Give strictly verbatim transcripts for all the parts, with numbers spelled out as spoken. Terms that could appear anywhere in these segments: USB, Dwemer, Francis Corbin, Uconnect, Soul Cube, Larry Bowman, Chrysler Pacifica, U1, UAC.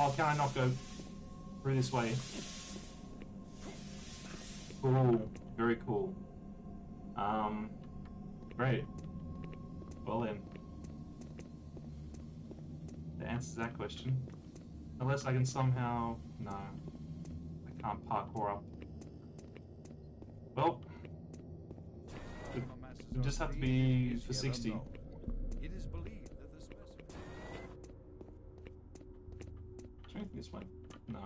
Oh, can I not go through this way? Cool. Very cool. Um, great. Well then. That answers that question. Unless I can somehow... No. I can't parkour up. Well. We just have to be for sixty. It is believed that the specimen... Is there anything this way? No.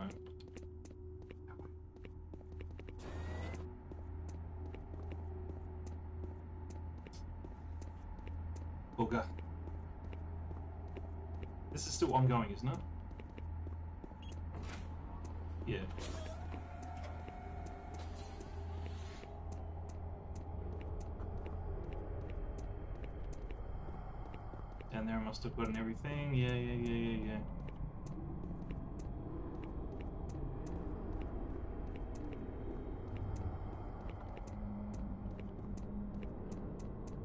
Booger. This is still ongoing, isn't it? Yeah. Down there I must have gotten everything. Yeah, yeah, yeah, yeah, yeah.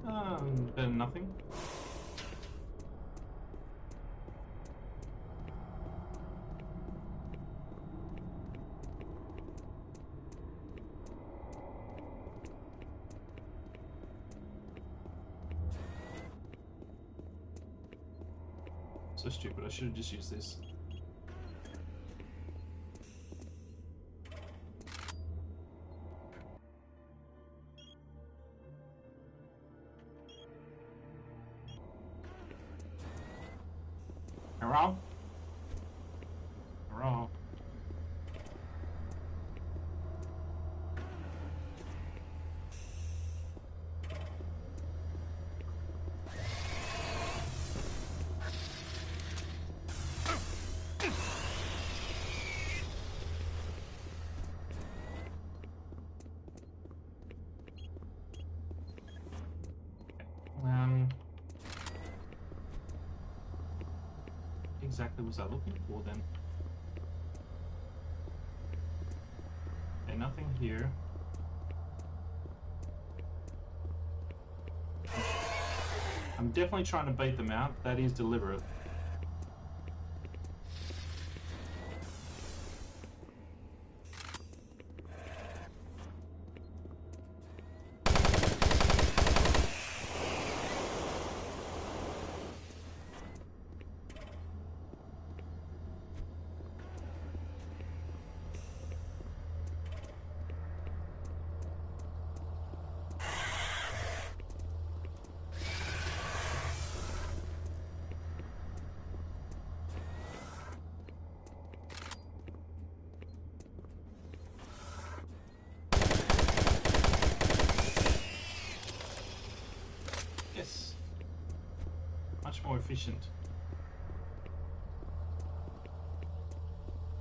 Um, better than nothing. So stupid, I should have just used this. Hello? Hello? What exactly was I looking for then? Okay, nothing here. I'm definitely trying to bait them out. That is deliberate. More efficient.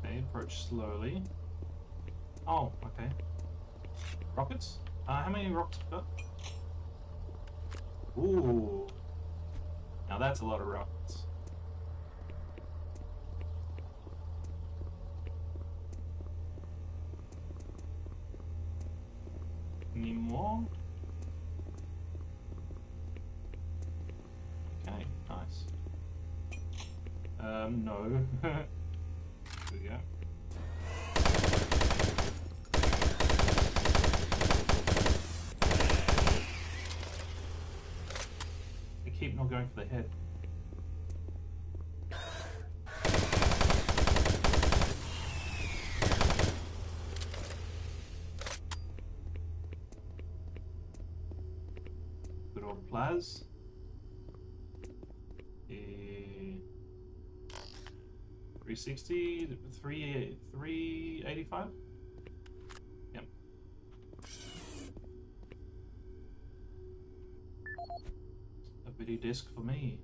Okay, approach slowly. Oh, okay. Rockets? Uh, how many rockets have we got? Ooh. Now that's a lot of rockets. Any more? Um, no. Here we go. They keep not going for the head. Good old Plaz. three sixty, three eighty-five? Yep. A video disc for me.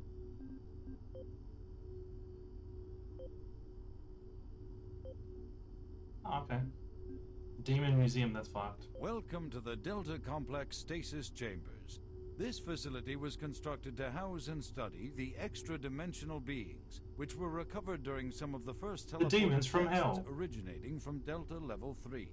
Oh, okay. Demon Museum, that's fucked. Welcome to the Delta Complex Stasis Chambers. This facility was constructed to house and study the extra-dimensional beings, which were recovered during some of the first teleportations originating from Delta Level three.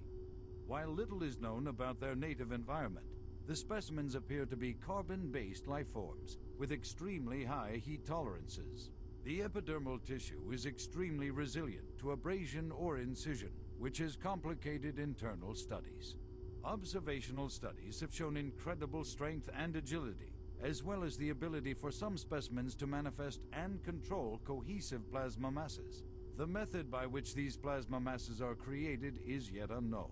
While little is known about their native environment, the specimens appear to be carbon-based life forms with extremely high heat tolerances. The epidermal tissue is extremely resilient to abrasion or incision, which has complicated internal studies. Observational studies have shown incredible strength and agility, as well as the ability for some specimens to manifest and control cohesive plasma masses. The method by which these plasma masses are created is yet unknown.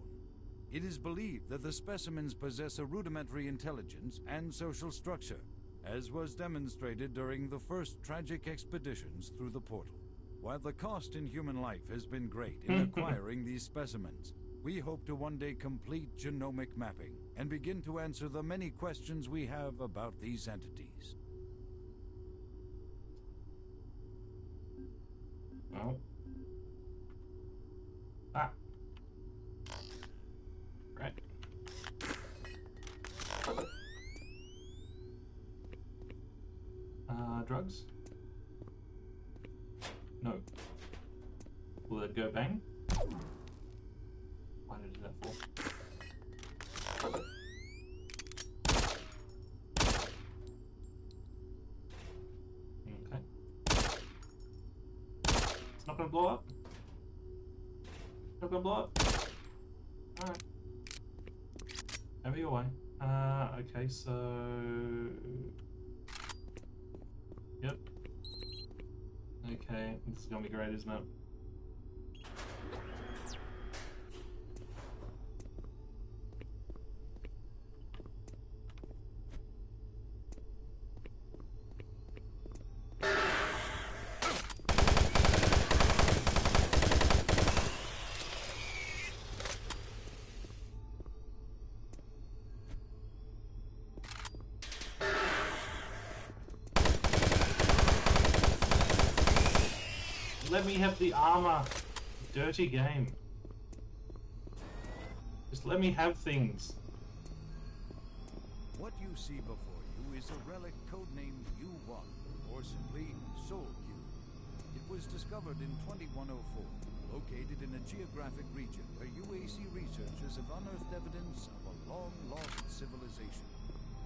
It is believed that the specimens possess a rudimentary intelligence and social structure, as was demonstrated during the first tragic expeditions through the portal. While the cost in human life has been great in acquiring these specimens, we hope to one day complete genomic mapping and begin to answer the many questions we have about these entities. Oh. Ah. Right. Uh, drugs? No. Will it go bang? Why did I do that for? Okay. It's not gonna blow up? Not gonna blow up? Alright. Over your way. Uh, okay, so... Yep. Okay, this is gonna be great, isn't it? Let me have the armor. Dirty game. Just let me have things. What you see before you is a relic codenamed U one, or simply Soul Cube. It was discovered in twenty-one oh four, located in a geographic region where U A C researchers have unearthed evidence of a long-lost civilization.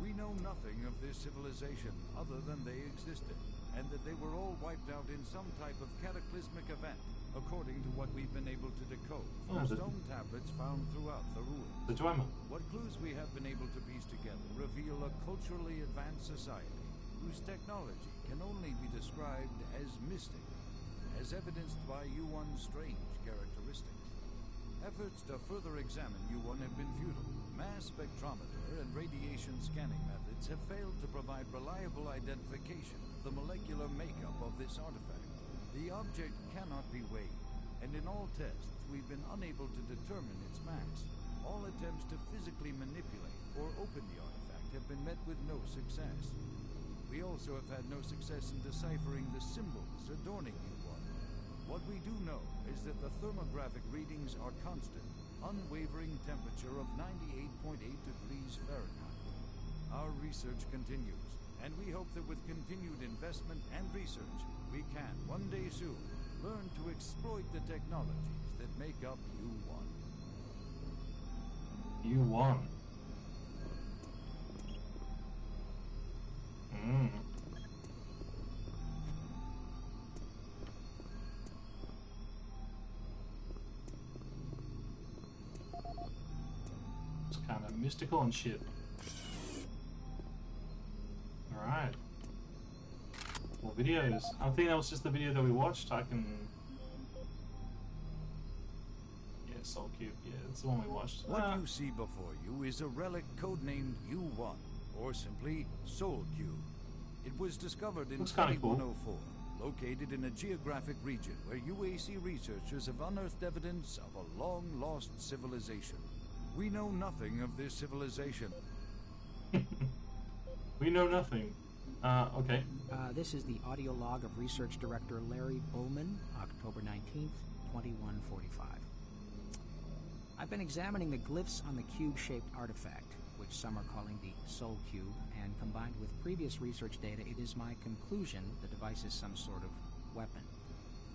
We know nothing of this civilization other than they existed, and that they were all wiped out in some type of cataclysmic event, according to what we've been able to decode from oh, stone tablets found throughout the ruins. The Dwemer. What clues we have been able to piece together reveal a culturally advanced society whose technology can only be described as mystic, as evidenced by U one's strange characteristics. Efforts to further examine U one have been futile. Mass spectrometer and radiation scanning methods have failed to provide reliable identification of the molecular makeup of this artifact. The object cannot be weighed, and in all tests we've been unable to determine its mass. All attempts to physically manipulate or open the artifact have been met with no success. We also have had no success in deciphering the symbols adorning U one. What we do know is that the thermographic readings are constant, unwavering temperature of ninety-eight point eight degrees Fahrenheit. Our research continues, and we hope that with continued investment and research, we can, one day soon, learn to exploit the technologies that make up U one. U one. Mmm. Kind of mystical and shit. Alright. More videos. I think that was just the video that we watched. I can... Yeah, Soul Cube. Yeah, that's the one we watched. What ah. you see before you is a relic codenamed U one, or simply Soul Cube. It was discovered in twenty-one oh four, cool. located in a geographic region where U A C researchers have unearthed evidence of a long-lost civilization. We know nothing of this civilization. We know nothing. Uh, okay. Uh, this is the audio log of Research Director Larry Bowman, October nineteenth, twenty-one forty-five. I've been examining the glyphs on the cube-shaped artifact, which some are calling the Soul Cube, and combined with previous research data, it is my conclusion the device is some sort of weapon.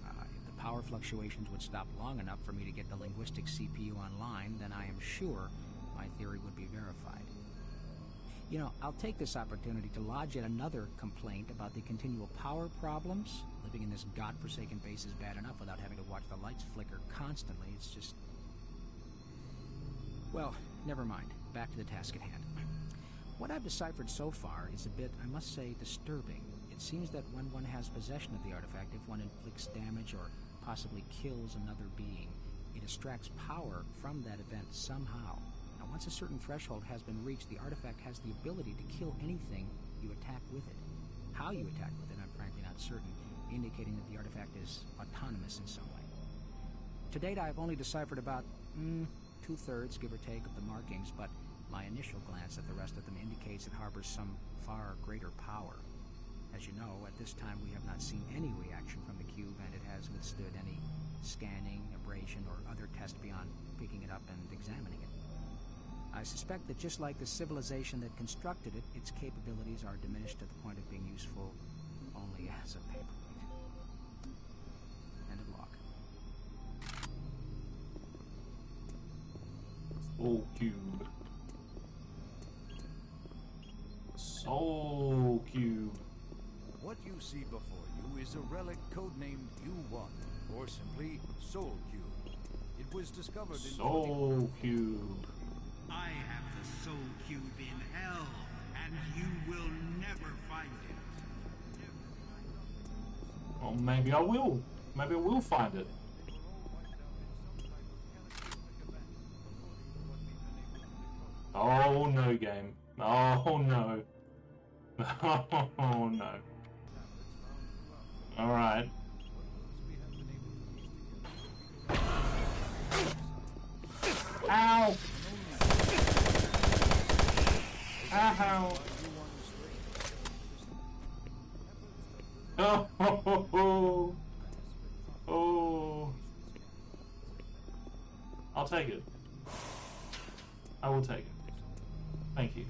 Uh, if the power fluctuations would stop long enough for me to get the linguistic C P U online, then I am sure my theory would be verified. You know, I'll take this opportunity to lodge yet another complaint about the continual power problems. Living in this godforsaken base is bad enough without having to watch the lights flicker constantly. It's just... well, never mind. Back to the task at hand. What I've deciphered so far is a bit, I must say, disturbing. It seems that when one has possession of the artifact, if one inflicts damage or possibly kills another being, it extracts power from that event somehow. Now, once a certain threshold has been reached, the artifact has the ability to kill anything you attack with it. How you attack with it, I'm frankly not certain, indicating that the artifact is autonomous in some way. To date, I have only deciphered about, mm, two-thirds, give or take, of the markings, but my initial glance at the rest of them indicates it harbors some far greater power. As you know, at this time we have not seen any reaction from the cube, and it has withstood any scanning, abrasion, or other test beyond picking it up and examining it. I suspect that just like the civilization that constructed it, its capabilities are diminished to the point of being useful only as a paperweight. End of log. Soul Cube. Soul Cube. What you see before you is a relic codenamed U one, or simply Soul Cube. It was discovered in Soul Cube. I have the Soul Cube in hell, and you will never find it. Never. Well, maybe I will. Maybe I will find it. Oh no, game. Oh no. Oh no. Alright. Ow! Ow! Oh! Ho, ho, ho. Oh! I'll take it. I will take it. Thank you.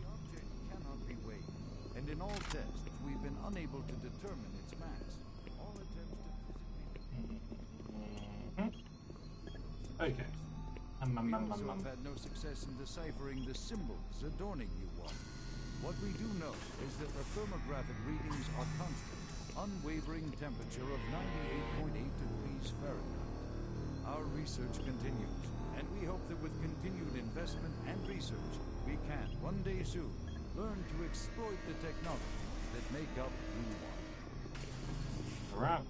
In all tests, we've been unable to determine its mass. All attempts to physically... Mm-hmm. Okay. Um, um, we um, also um, have had no success in deciphering the symbols adorning U one. What we do know is that the thermographic readings are constant, unwavering temperature of ninety-eight point eight degrees Fahrenheit. Our research continues, and we hope that with continued investment and research, we can, one day soon, learn to exploit the technology that make up U one. Alright.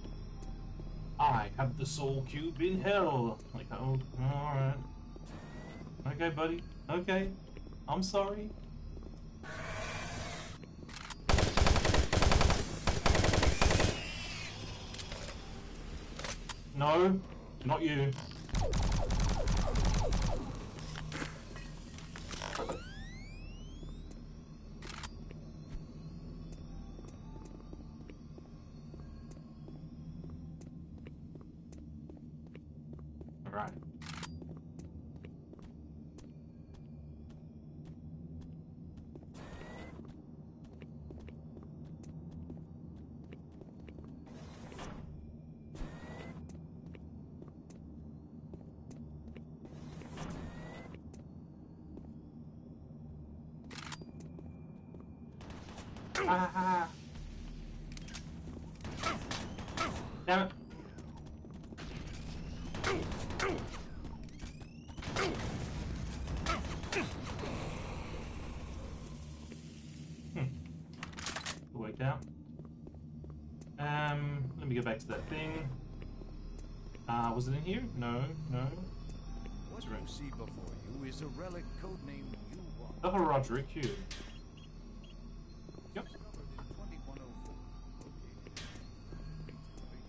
I have the Soul Cube in hell. Like, oh, alright. Okay, buddy. Okay. I'm sorry. No, not you. Ah. Damn it. Hmm. It worked out. Um, let me go back to that thing. Ah, uh, was it in here? No, no. What you see before you is a relic codenamed U one. Oh, Roderick, you. Yep.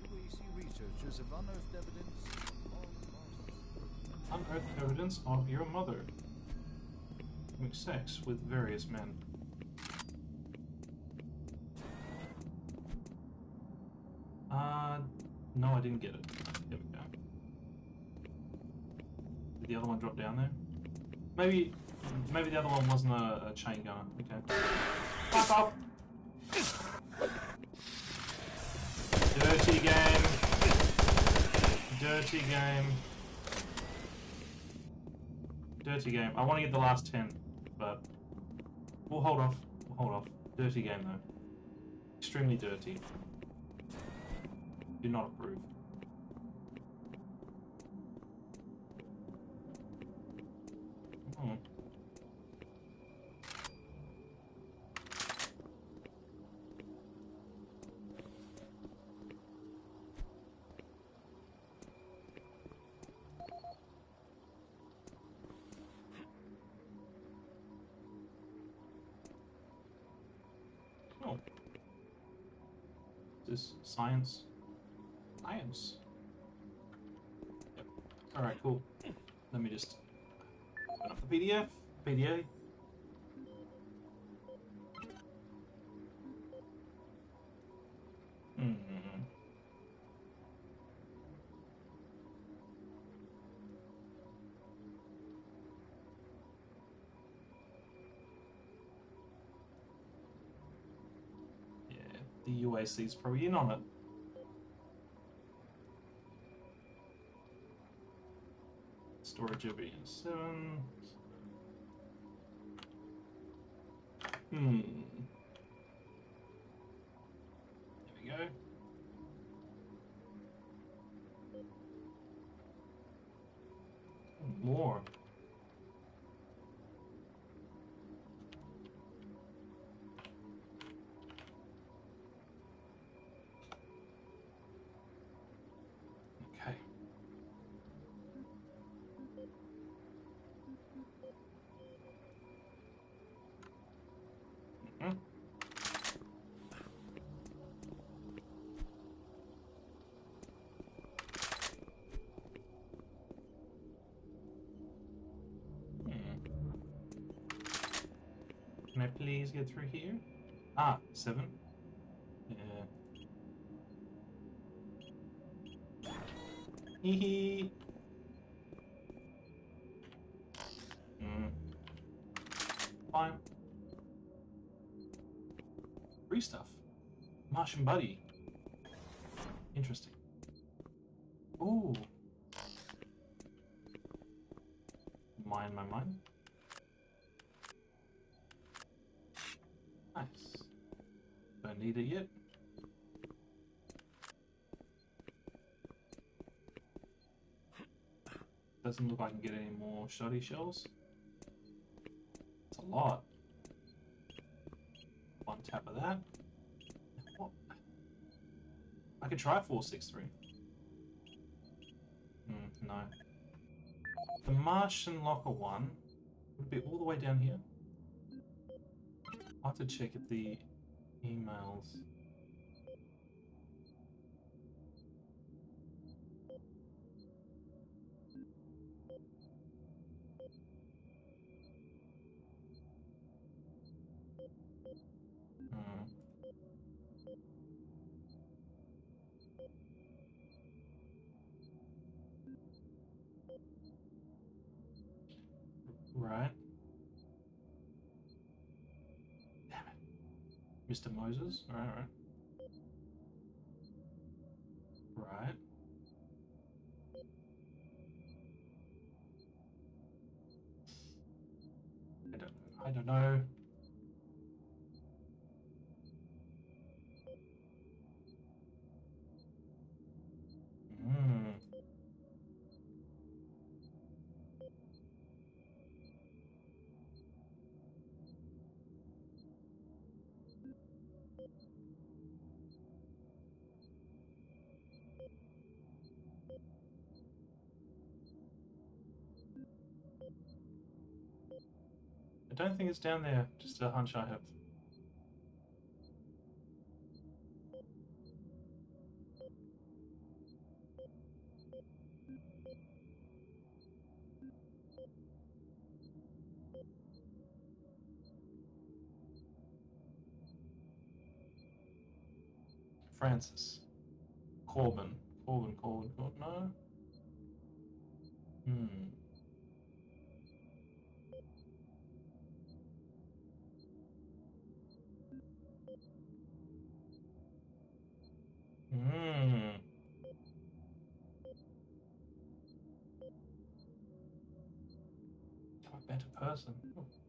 U A C researchers have unearthed evidence of all the monsters. Unearthed evidence of your mother. Having sex with various men. Uh, no, I didn't get it. There we go. Did the other one drop down there? Maybe, maybe the other one wasn't a, a chain gunner. Okay. Fuck off! Dirty game. Dirty game. Dirty game. I want to get the last ten, but we'll hold off. hold off. Dirty game though. Extremely dirty. Do not approve. Science. Science. Yep. Alright, cool. Let me just open up the P D F. P D A. Mm-hmm. Yeah, the U A C's probably in on it. Storage of seven. Hmm. There we go. Oh, more. Can I please get through here? Ah, seven. Yeah. Hee hee. Mm. Fine. Free stuff. Martian Buddy. Interesting. Ooh. Mine, mine, mine. Nice. Don't need it yet. Doesn't look like I can get any more shoddy shells. It's a lot. One tap of that. What? I could try four six three. Mm, no. The Martian Locker one would be all the way down here. I'll have to check at the emails. Mm. Right. Mister Moses, all right, all right. Right. I don't know. I don't know. Mm. I don't think it's down there, just a hunch I have. Francis. Corbin. Corbin, Corbin, Corbin, no. Hmm. Mm. I'm a better person. Oh.